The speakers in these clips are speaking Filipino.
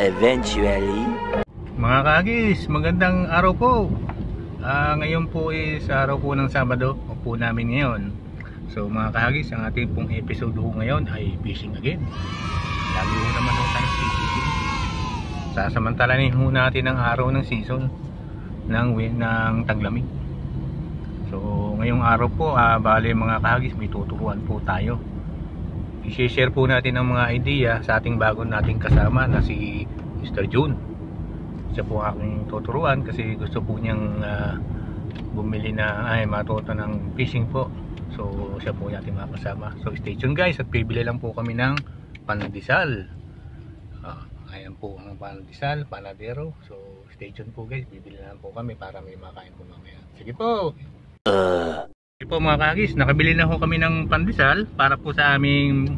eventually. Mga Kahagis, magandang araw po. Ngayon po is araw po ng Sabado po namin ngayon. So mga Kahagis, ang ating pong episode po ngayon ay fishing again. Lagi po naman po tayo fishing. Sasamantalanin po natin ang araw ng season ng taglamig. So ngayong araw po, bale mga Kahagis, may tuturuan po tayo. I-share po natin ang mga idea sa ating bagong nating kasama na si Mr. June. Siya po aking tuturuan kasi gusto po niyang bumili na matuto ng fishing po. So siya po natin makasama. So stay tuned guys at bibili lang po kami ng panadisal. Ayan po ang panadisal, panadero. So stay tuned po guys, bibili lang po kami para may makain po mamaya. Sige po! Po mga Kahagis, nakabili na ho kami ng pandesal para po sa aming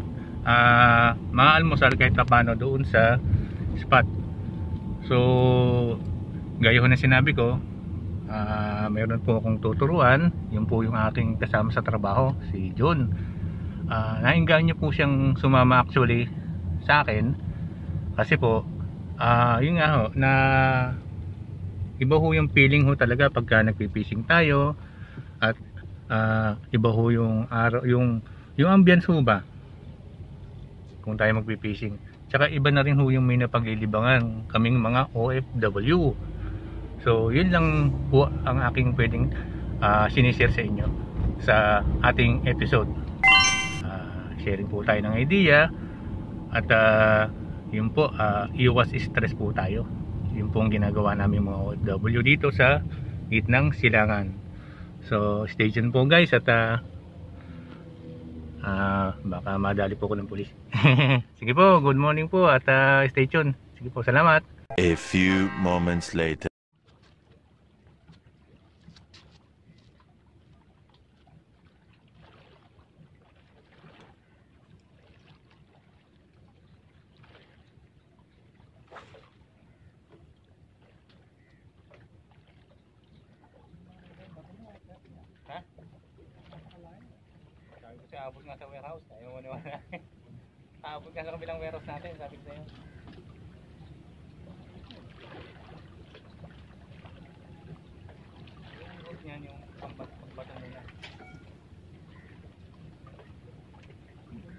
mga almusal kahit paano doon sa spot. So gaya ho na sinabi ko, mayroon po akong tuturuan. Yun po yung aking kasama sa trabaho, si John. Nainggaan niyo po siyang sumama actually sa akin kasi po yun nga ho, na iba ho yung feeling ho talaga pagka nagpipishing tayo at iba ho yung araw, yung ambience ho ba kung tayo magpipishing, tsaka iba na rin ho yung may napaglilibangan kaming mga OFW. So yun lang po ang aking pwedeng sinishare sa inyo sa ating episode. Sharing po tayo ng idea at yun po, iwas stress po tayo. Yun po ang ginagawa namin mga OFW dito sa gitnang silangan. So stay tuned po guys at baka madali po ko ng pulis. Sige po, good morning po at stay tuned. Sige po, salamat. A few moments later. Abot nga sa warehouse, ayaw maniwala. Abot nga sa kabilang warehouse natin, sabi ko sa'yo. Yung road niyan, yung pambatang nila.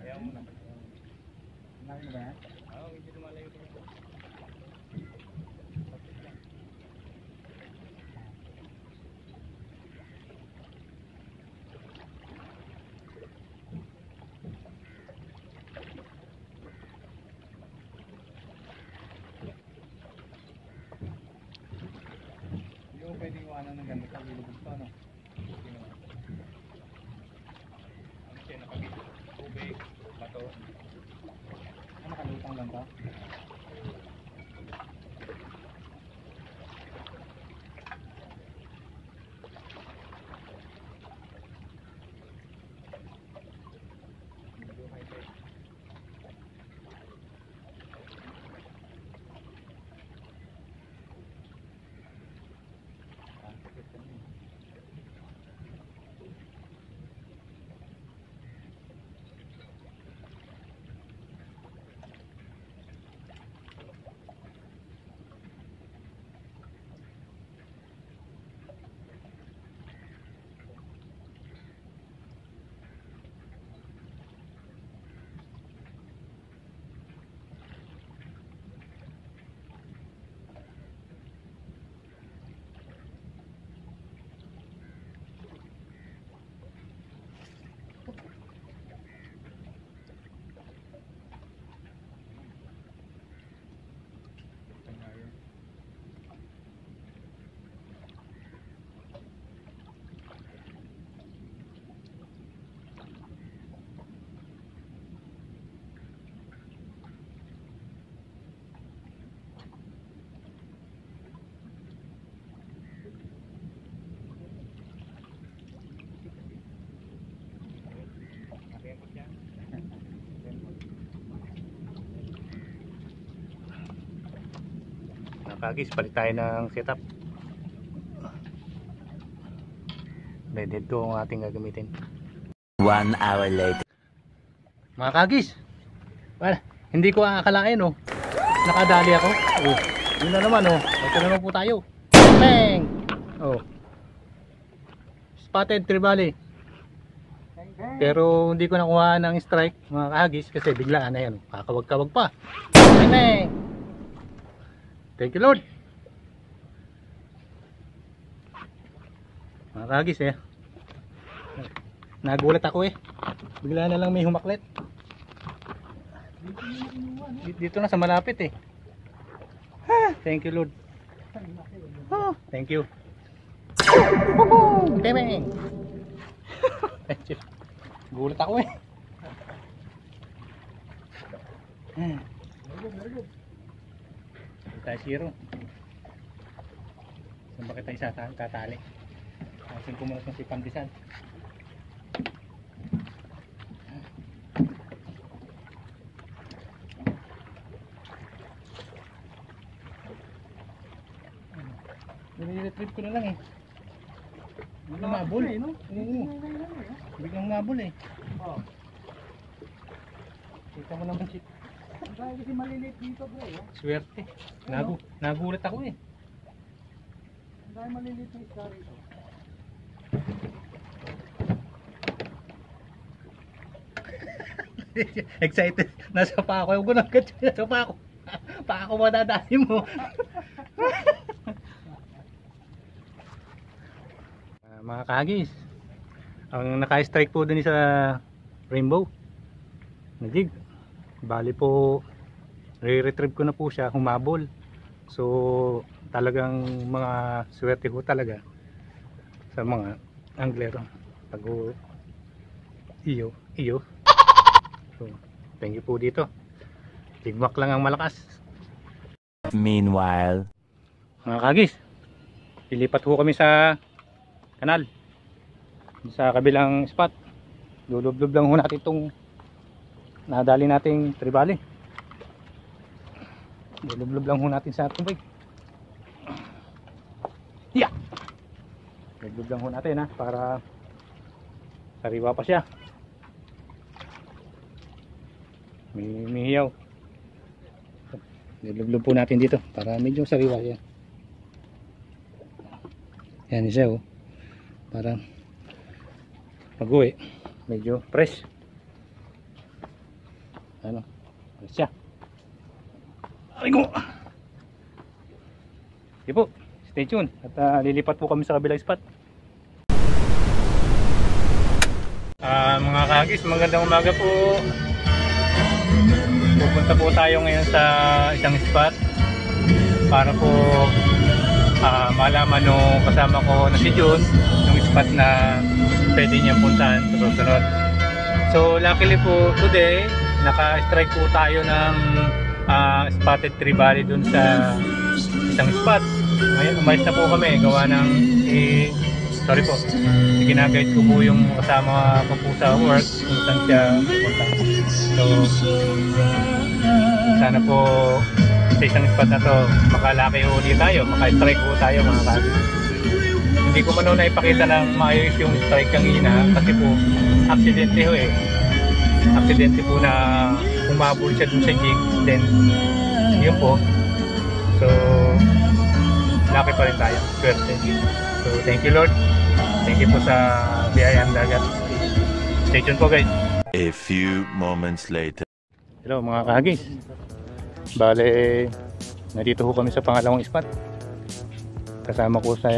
Ayaw mo na. Nakain ba yan? Oo, hindi lumalayo ko nito. Ano ng ganda kang bilog ito, ano? Ano siya, nakabit, tubig, bato. Ano, nakalutang lang ba? Kahagis, palit tayo ng setup. Ready to ang ating gagamitin. 1 hour later. Mga Kahagis, well, hindi ko akalain, oh. Nakadali ako. Oh, yun na naman oh. Ito na naman po tayo. Bang! Oh. Spotted tribally. Pero hindi ko nakuha ng strike mga kahagis kasi biglaan ayan, kakawag-kawag pa. Bang! Thank you Lord. Mga kahagis eh. Nagulat ako eh. Bigla na lang may humaklet. Dito na sa malapit eh. Ha, thank you Lord. Oh, thank you. Temeng. Gulat ako eh. Tayo siro. Saan ba kita isasaan tatali? Asin kumulat ng si Pambisan. Nire-retrieve ko na lang eh. Lumabol eh, no? Oo. Biglang mabol eh. Oo. Kita mo naman si... Dahil kasi maliliit dito bro eh. Swerte. Nagulat ako eh. Dahil maliliit na isda rito. Excited. Nasa pa ako. Huwag ko nagkat. Nasa pa ako. Pa ako madadali mo. Mga kahagis, ang naka-strike po dun sa rainbow na jig, bali po re-retrieve ko na po siya, humabol. So talagang mga swerte ko talaga sa mga anglero pag iyo. So thank you po dito, tigmak lang ang malakas. Meanwhile mga kahagis, ilipat po kami sa kanal sa kabilang spot. Lulublob lang ho natin itong nadali nating tribali. Lulublob lang ho natin sa tubig. Yeah. Lulublob lang ho natin ha, para sariwa pa siya. Mihiyaw. Lulublob po natin dito para medyo sariwa siya. Yan siya oh. Parang pag-uwi medyo fresh ano fresh siya. Aray ko di po, stay tuned at lilipat po kami sa kabilang spot. Mga kahagis, magandang umaga po. Pupunta po tayo ngayon sa isang spot para po malaman nung kasama ko na si John spot na pwede niyang puntahan sa susunod. So luckily po today naka-strike po tayo ng spotted tribally dun sa isang spot. Ngayon umayos na po kami gawa ng sorry po, ginagayad ko po yung kasama ko po sa work kung saan siya pupunta. So sana po sa isang spot na to makalaki ulit tayo, maka-strike po tayo mga kapatid. Hindi ko man naipakita ng maayos yung strike kanina kasi po aksidente ho eh. Aksidente po na humabol siya dun sa jig, then yun po. So laki pa rin tayo, swerte. So thank you Lord, thank you po sa biyayang dagat. Stay tuned po guys. A few moments later. Hello mga kahagis, bale nandito ho kami sa pangalawang spot. Kasama ko sa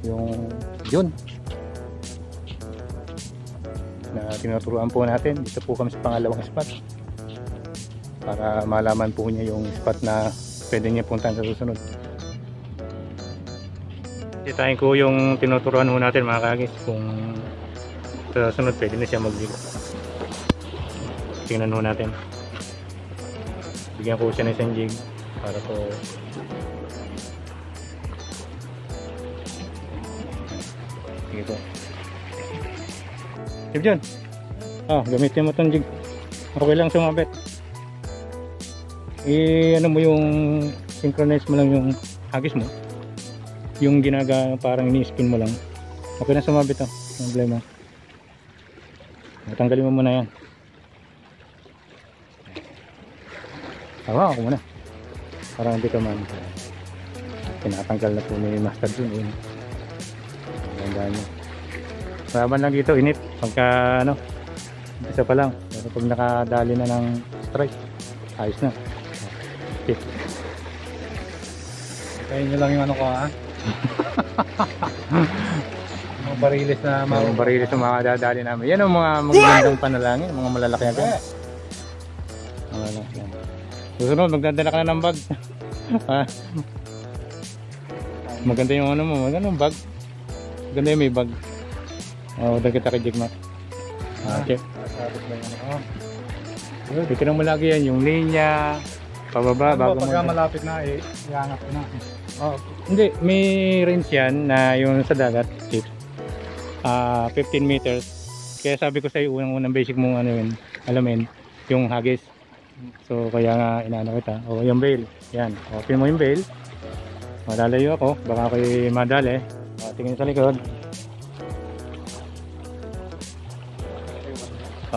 yung yun na tinuturuan po natin. Dito po kami sa pangalawang spot para malaman po niya yung spot na pwede niya puntahan sa susunod. Titain ko yung tinuturuan po natin mga kahagis kung sa susunod pwede na siya mag-dig. Tingnan po natin, bigyan ko siya ng isang jig para po gitu. Jib John, oh, gamitin mo itong jig. Okay lang sumabit. Ano mo yung synchronize mo lang yung hagis mo. Yung ginaga parang ini-spin mo lang. Okay na sumabit oh. Problema. Tanggalin mo muna yan. Tawa ako muna. Parang hindi ka maantay. Tinatanggal na po ni Master Jun yun. Ganda niya. Laban lang dito, init. Pagka ano, isa pa lang. Pero pag nakadali na ng strike, ayos na. Okay. Kain nyo lang yung ano ko ha. Mga barilis na mga dadali namin. Yan ang mga magandang panalangin. Mga malalaki na ganyan. Susunod, magdadala ka na ng bag. Maganda yung ano mo, maganda yung bag. Maganda yung may bag. Huwag kita kay Jigma. Okay. Tikinan mo lagi yan, yung linya, pababa, bago mo. Pagka malapit na, iangat ko na. Hindi, may range yan na yung sa dagat, tip. 15 meters. Kaya sabi ko sa'yo, unang basic mong ano yun, alamin, yung hagis. So kaya nga inaano kita. O yung bail. Yan. Open mo yung bail. Madalayo ako. Baka ako'y madali. Tingin sa likod.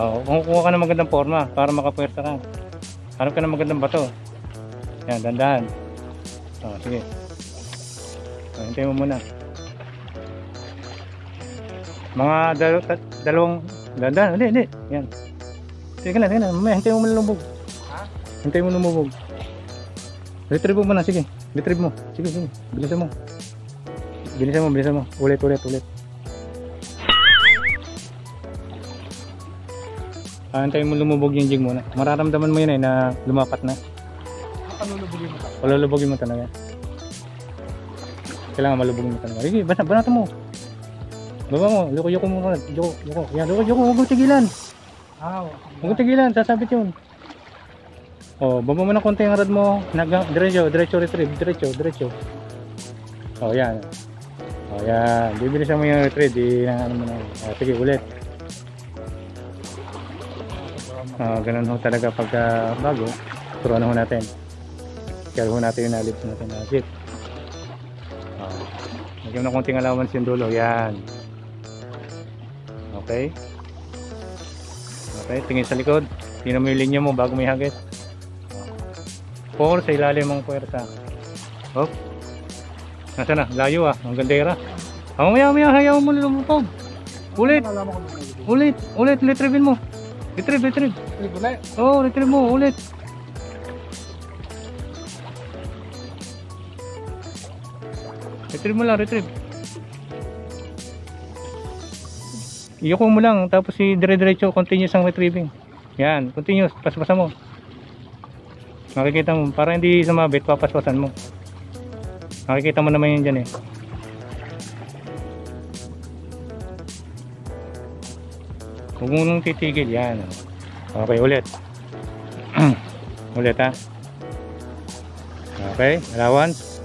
Kung kukuha ka ng magandang forma para makapwersa ka. Harap ka ng magandang bato. Yan. Dandahan. Sige. Hintayin mo muna. Mga dalawang dandahan. Hindi. Yan. Sige na. Hintayin mo muna lumubog. Hintay mo lumubog. Retrieve mo na, sige. Retrieve mo. Sige. Bilisan mo. Ulit. Hintayin mo lumubog yung jig muna. Mararamdaman mo yun na lumapat na. Malulubogin mo talaga. Kailangan malubogin mo talaga. Sige, banatan mo. Baba mo. Loko-yoko mo. Yan, loko-yoko. Huwag mo tigilan. Sasabit yun. Baba mo na konti yung rod mo. Diretso retrieve. Diretso. Yan. Bibilisan mo yung retrieve. Sige, ulit. Ganun ho talaga pagka bago. Turuan ho natin. Kaya ho natin yung nalibs natin. Sit. Nagyan na konting allowance yung dulo. Yan. Okay. Tingin sa likod. Tingnan mo yung linya mo bago may hagis. 4 sa ilalim ng puwersa. Nasa na? Layo ang gandera. Mamaya hayaw mo lumupog. Ulit retrieve mo. Retrieve. Retrieve mo ulit. Retrieve mo lang. Iyoko mo lang tapos si dire-diretso continuous ang retrieving. Yan, continuous, paspasan mo. Makikita mo, para hindi sumabit, papaswasan mo. Makikita mo naman yun dyan . Huwag mo nung titigil, yan. Okay, ulit. Ulit ha. Okay, allowance.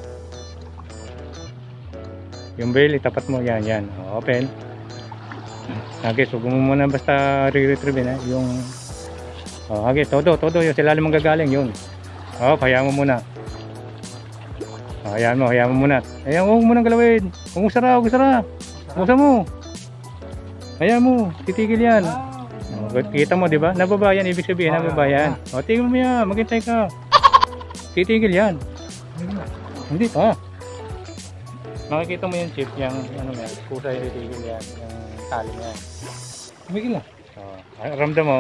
Yung bail, itapat mo, yan. Open. Okay, so huwag mo muna basta re-retrieve na yung... Okay, todo, yung silalim ang gagaling, yun. Hayaan mo muna. Hayaan mo muna. Hayaan mo muna galawin. Huwag mo sara. Hayaan mo. Titigil yan. Kita mo, diba? Nababa yan. Ibig sabihin, nababa yan. Tigil mo yan. Maghintay ka. Titigil yan. Hindi pa. Makikita mo yung chip. Yung pusa yung titigil yan. Yung tali yan. Tumigil na. Ramdam mo.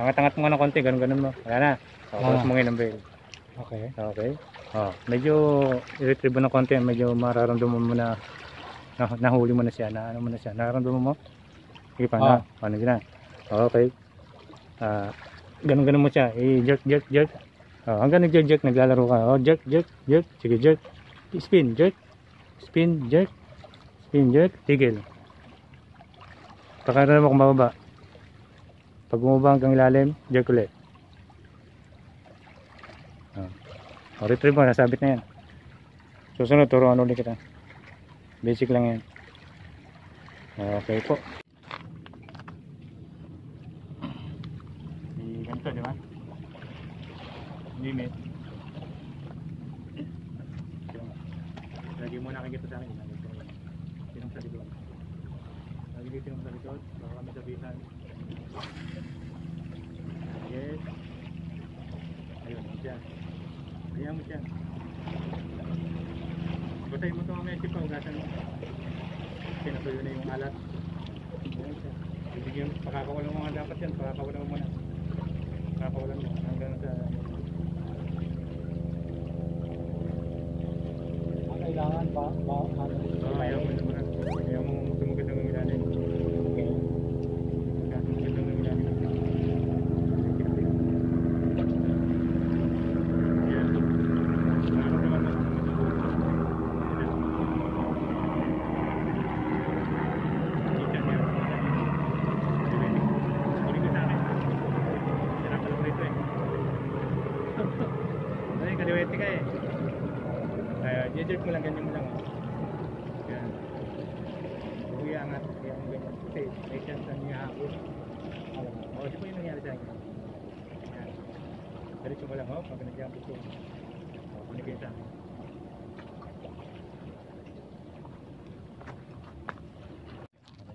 Angat-angat mo nga ng konti. Ganun mo. Wala na. Tapos mo ngayon ang bail. Okay. Medyo i-retrieve mo ng konti. Medyo mararamdaman mo na nahuli mo na siya. Nararamdaman mo? Sige pa na. Paano siya na? Okay. Ganun mo siya. Jerk. Hanggang nag-jerk. Naglalaro ka. Jerk. Sige, jerk. Spin, jerk. Tigil. Pakaralan mo kung bababa. Pag bumaba hanggang ilalim, jerk ulit. Retrieve mo, nasabit na yan. Susunod, turuan ulit kita. Basic lang yan. Okay po. Ganito, di ba? Limit. Lagi mo nakikita sa akin. Tinong sa likod. Lagi dito yung sa likod. Baka kami sabitan. Yes. Ayun, dyan. Hayaan mo siya. Batayin mo ito mamaya siya pa, ugasan mo. Pinatuyo na yung alat. Ayan siya. Bibigyan mo, pakakawalan mo nga dapat yan. Pakakawalan mo muna. Pakakawalan mo hanggang sa... Kailangan pa? Ayaw mo naman. Ayaw mo sumugod ng umilanin. Jerk mo lang, ganyan mo lang. Yan. Uyangat. Yan mo ganyan. Kasi may chance na niya hapon. O, di po yung nangyari sa akin. Yan. Diretso mo lang, o. Pag nag-hapon ko. O, punigay sa akin.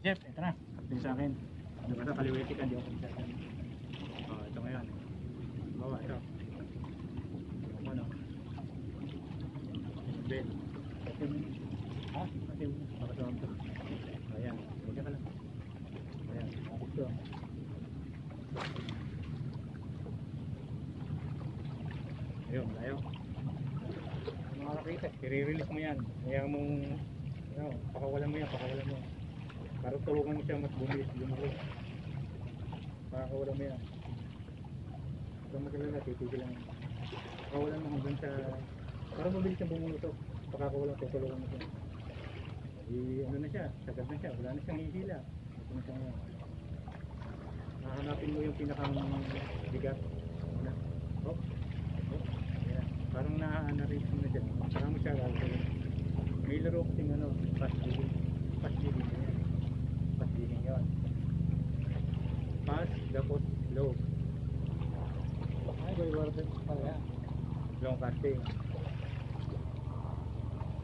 Jeff, ito na. Ito sa akin. Ano ba ito? Kaliwete ka. Hindi ako sa akin. O, ito ngayon. O, ito. Ben, atin makasama ito. Ayan, huwag ka lang. Ayan, atin ito. Ayun, layo. Makakakita, i-release mo yan. Kaya mong, pakawalan mo yan, pakawalan mo. Para tulungan mo siya mas bumilis, lumaki. Pakawalan mo yan. Huwag magalala, titigil lang. Pakawalan mo hanggang sa... Para mabilis ang buong ito, pakakawalan, tutulungan mo siya. Eh, ano na siya, sagad na siya, wala na siyang hihila. Ito na siya nga. Hahanapin mo yung pinakang bigat. Oh, oh, yeah. Parang na-anarate mo na dyan. Parang mo siya gagawin. May laro ko siyang ano, pass-digging. Pass-digging na yan. Pass-digging yun. Pass, dapat, low. Ay, may warden pala. Long casting.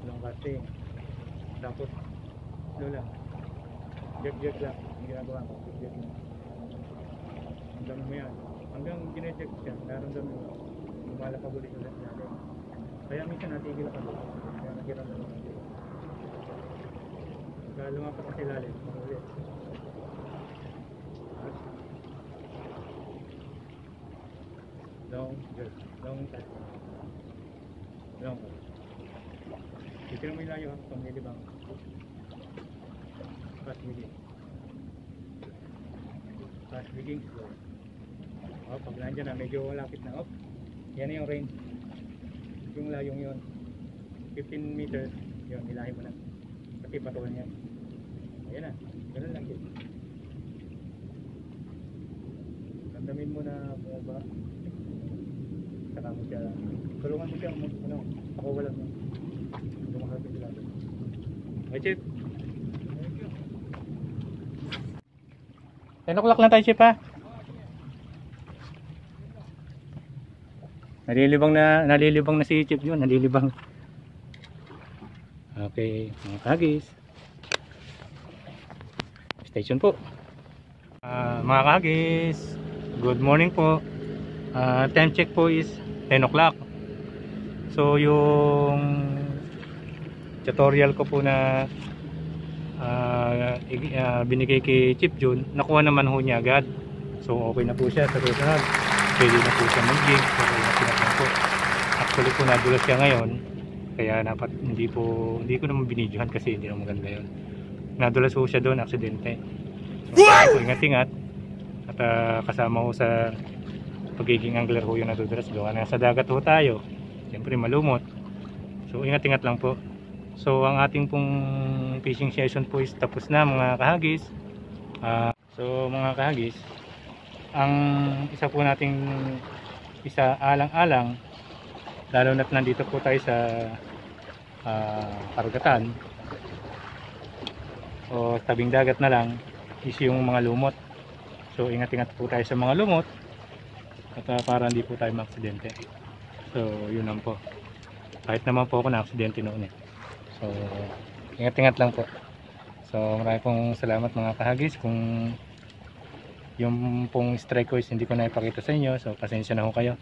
Long casting, tapos doon lang, jag-jag lang ang ginagawa ko, jag-jag lang hanggang mo yan, hanggang ginag-jag siya, naramdam mo lumalapag ulit ulit natin, kaya minsan natigil ako doon, kaya nagiramdam mo natin kaya lumapak kasi lalim ulit. Long jag, long casting, long casting. Dikira mo yung layo ha, pamili bang? Fast rigging. Fast rigging. O, pag nandyan na, medyo lapit na off. Yan na yung range. Yung layong yun. 15 meters. Yun, ilahin mo na. Kasi patukan yan. Ayan na. Ganun lang yun. Tandamin mo na bumaba. Saka mo siya. Tulungan mo siya. Ano, ako walang mo. Chip. Thank you. 10 o'clock lang tayo, Chip, ha? Nalilibang na si Chip yun, nalilibang. Okay, mga kahagis. Station po. Mga kahagis, good morning po. Time check po is 10 o'clock. So, yung tutorial ko po na binigay kay Chip Jun, nakuha naman ho niya agad. So okay na po siya sa susunod. Pwede na po siya mag-gig. Okay na pinapang po. Actually po nadulas siya ngayon. Kaya dapat hindi ko naman binidyohan kasi hindi naman maganda yun. Nadulas po siya doon, aksidente. So po ingat-ingat. At kasama ho sa pagiging angler ho yung nadudulas doon. Nasa dagat ho tayo. Siyempre malumot. So ingat-ingat lang po. So ang ating pong fishing session po is tapos na mga kahagis. So mga kahagis, ang isa po nating alang-alang, lalo na't nandito po tayo sa karagatan o tabing dagat na lang, is yung mga lumot. So ingat-ingat po tayo sa mga lumot at para hindi po tayo maaksidente. So yun lang po. Kahit naman po ako naaksidente noon eh. So, ingat-ingat lang po. So, marami pong salamat mga kahagis. Kung yung pong strike ko is hindi ko na ipakita sa inyo, so pasensya na ho kayo.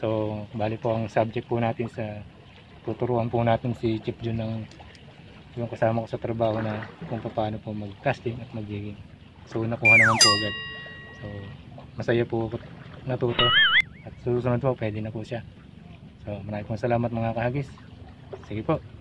So, bali po ang subject po natin sa tuturuan po natin si Chief Jun ng yung kasama ko sa trabaho na kung paano po mag-casting at mag-jigging. So, nakuha naman po agad. So, masaya po natuto. At susunod po, pwede na po siya. So, maraming salamat mga kahagis. Sige po.